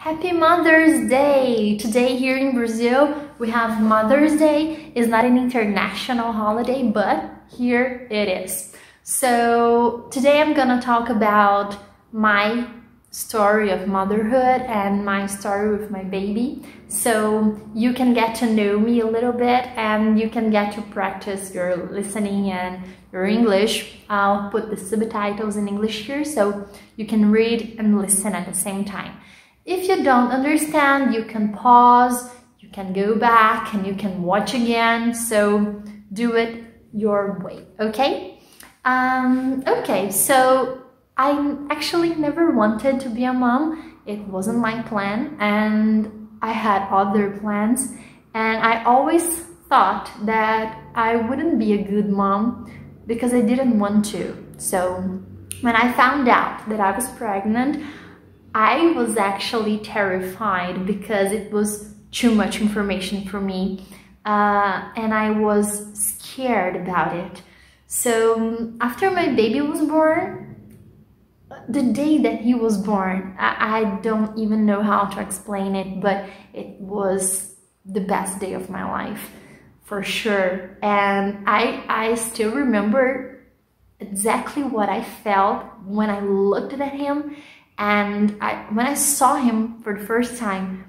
Happy Mother's Day! Today here in Brazil we have Mother's Day. It's not an international holiday, but here it is. So today I'm gonna talk about my story of motherhood and my story with my baby, so you can get to know me a little bit and you can get to practice your listening and your English. I'll put the subtitles in English here so you can read and listen at the same time. If you don't understand, you can pause, you can go back and you can watch again, so do it your way, okay? Okay, so I actually never wanted to be a mom. It wasn't my plan and I had other plans, and I always thought that I wouldn't be a good mom because I didn't want to. So when I found out that I was pregnant, I was actually terrified because it was too much information for me, and I was scared about it. So after my baby was born, the day that he was born, I don't even know how to explain it, but it was the best day of my life for sure. And I still remember exactly what I felt when I looked at him. And when I saw him for the first time,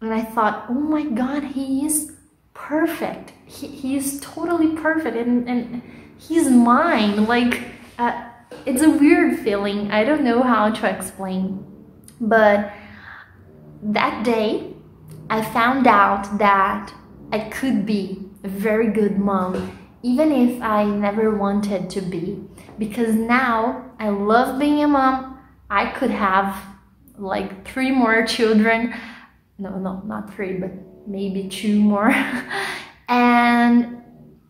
and I thought, oh my God, he is perfect. He is totally perfect, and he's mine. Like, it's a weird feeling. I don't know how to explain. But that day, I found out that I could be a very good mom, even if I never wanted to be. Because now I love being a mom. I could have like 3 more children, no, not 3, but maybe 2 more, and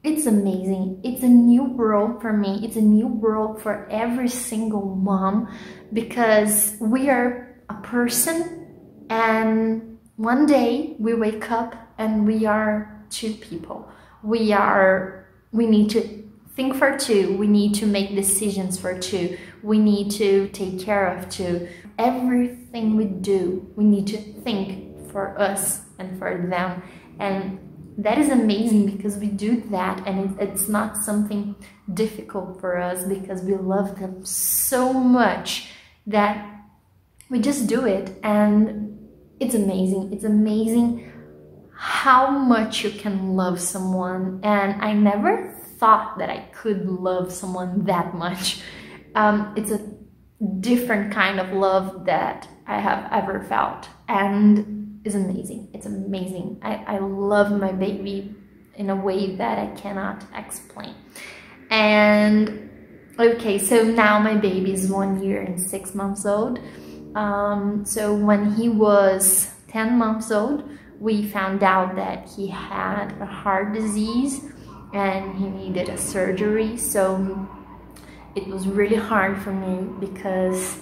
it's amazing. It's a new world for me. It's a new world for every single mom, because we are a person, and one day we wake up and we are 2 people. We need to think for 2, we need to make decisions for 2, we need to take care of 2. Everything we do, we need to think for us and for them. And that is amazing because we do that, and it's not something difficult for us because we love them so much that we just do it. And it's amazing. It's amazing how much you can love someone, and I never thought that I could love someone that much. It's a different kind of love that I have ever felt, and it's amazing. It's amazing. I love my baby in a way that I cannot explain. And okay, so now my baby is 1 year and 6 months old. So when he was 10 months old, we found out that he had a heart disease and he needed a surgery. So it was really hard for me because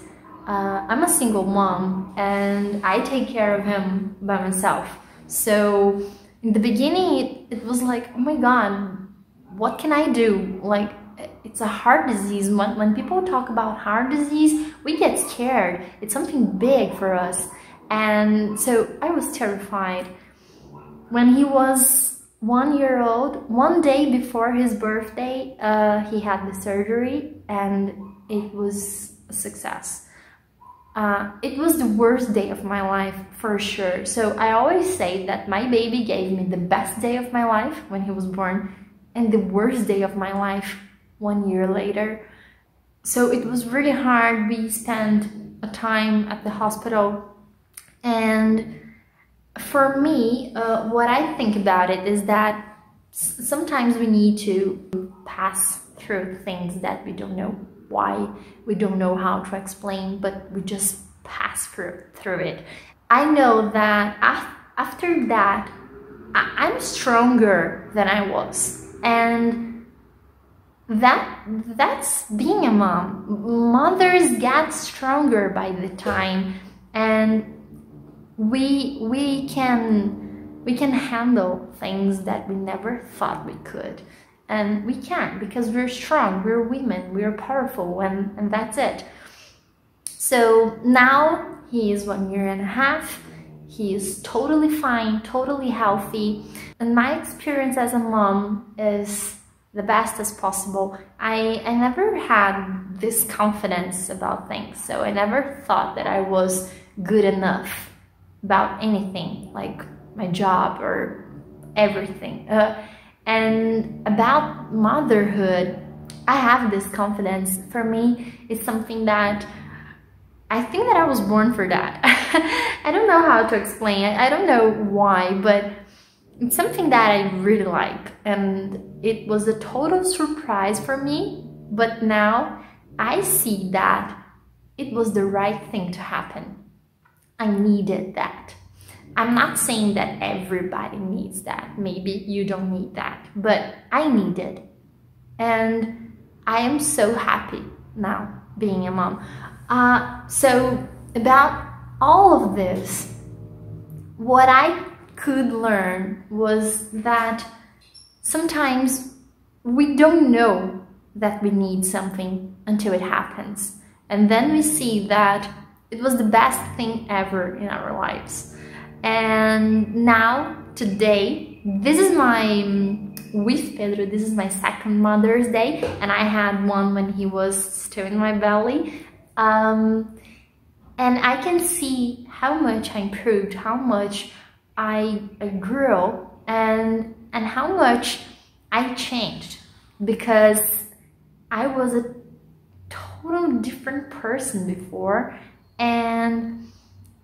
I'm a single mom and I take care of him by myself. So in the beginning it was like, oh my God, what can I do? Like, it's a heart disease. When people talk about heart disease, we get scared. It's something big for us. And so I was terrified. When he was 1 year old, one day before his birthday, he had the surgery, and it was a success. It was the worst day of my life for sure. So I always say that my baby gave me the best day of my life when he was born and the worst day of my life 1 year later. So it was really hard. We spent a time at the hospital, and for me, what I think about it is that sometimes we need to pass through things that we don't know why, we don't know how to explain, but we just pass through it. I know that after that, I'm stronger than I was, and that's being a mom. Mothers get stronger by the time, and we can handle things that we never thought we could, and we can, because we're strong, we're women, we're powerful, and that's it. So now he is 1.5 years. He is totally fine, totally healthy. And my experience as a mom is the best as possible. I never had this confidence about things. So I never thought that I was good enough about anything, like my job or everything. And about motherhood, I have this confidence. For me, it's something that I think that I was born for that. I don't know how to explain it. I don't know why, but it's something that I really like. And it was a total surprise for me. But now I see that it was the right thing to happen. I needed that. I'm not saying that everybody needs that. Maybe you don't need that, but I need it. And I am so happy now being a mom. So about all of this, what I could learn was that sometimes we don't know that we need something until it happens. And then we see that it was the best thing ever in our lives. And now, today, this is my, with Pedro, this is my second Mother's Day, and I had one when he was still in my belly. And I can see how much I improved, how much I grew, and how much I changed, because I was a total different person before, and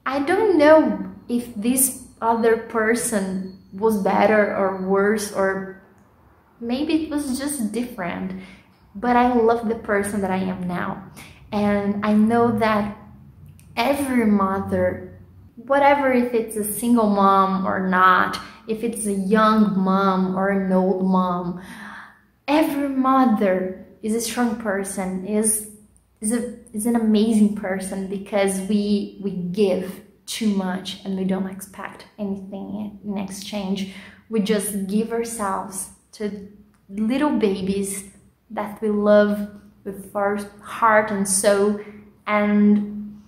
I don't know if this other person was better or worse, or maybe it was just different, but I love the person that I am now. And I know that every mother, whatever, if it's a single mom or not, if it's a young mom or an old mom, every mother is a strong person, is an amazing person, because we give too much and we don't expect anything in exchange. We just give ourselves to little babies that we love with our heart and soul, and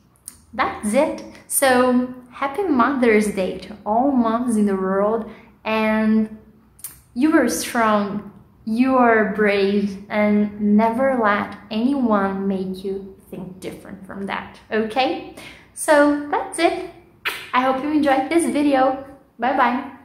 that's it. So happy Mother's Day to all moms in the world, and you are strong, you are brave, and never let anyone make you think different from that, okay? So that's it. I hope you enjoyed this video. Bye bye.